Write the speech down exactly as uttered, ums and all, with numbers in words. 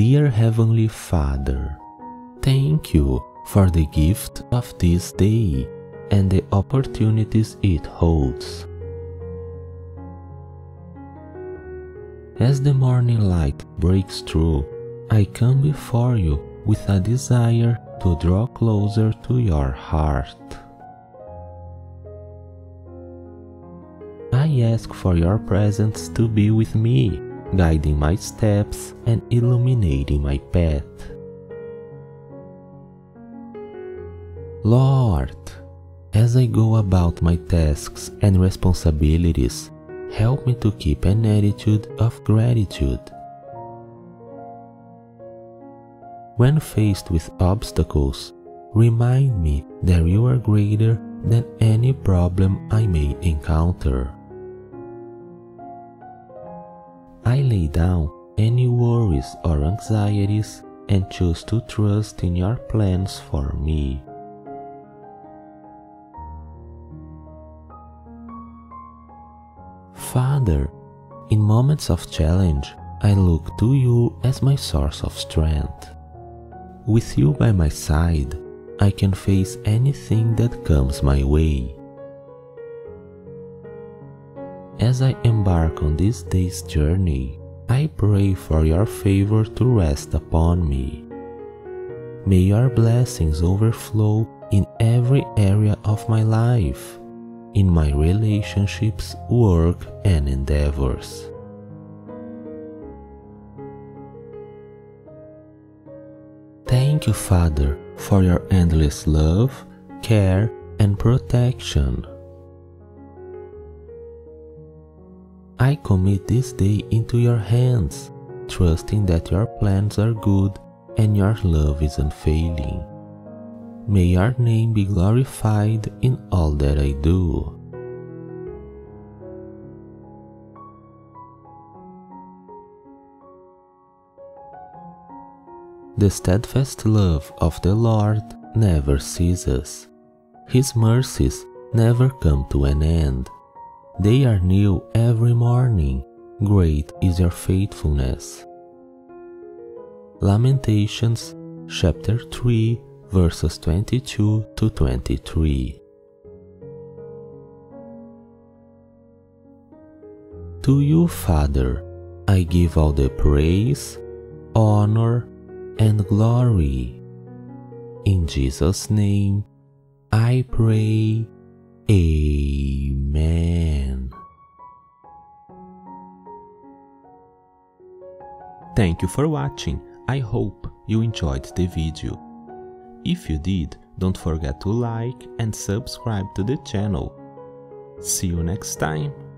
Dear Heavenly Father, thank you for the gift of this day and the opportunities it holds. As the morning light breaks through, I come before you with a desire to draw closer to your heart. I ask for your presence to be with me, guiding my steps and illuminating my path. Lord, as I go about my tasks and responsibilities, help me to keep an attitude of gratitude. When faced with obstacles, remind me that you are greater than any problem I may encounter. I lay down any worries or anxieties and choose to trust in your plans for me. Father, in moments of challenge, I look to you as my source of strength. With you by my side, I can face anything that comes my way. As I embark on this day's journey, I pray for your favor to rest upon me. May your blessings overflow in every area of my life, in my relationships, work, and endeavors. Thank you, Father, for your endless love, care, and protection. I commit this day into your hands, trusting that your plans are good and your love is unfailing. May your name be glorified in all that I do. The steadfast love of the Lord never ceases. His mercies never come to an end. They are new every morning. Great is your faithfulness. Lamentations chapter three, verses twenty-two to twenty-three. To you, Father, I give all the praise, honor, and glory. In Jesus' name, I pray. Amen. Thank you for watching. I hope you enjoyed the video. If you did, don't forget to like and subscribe to the channel. See you next time.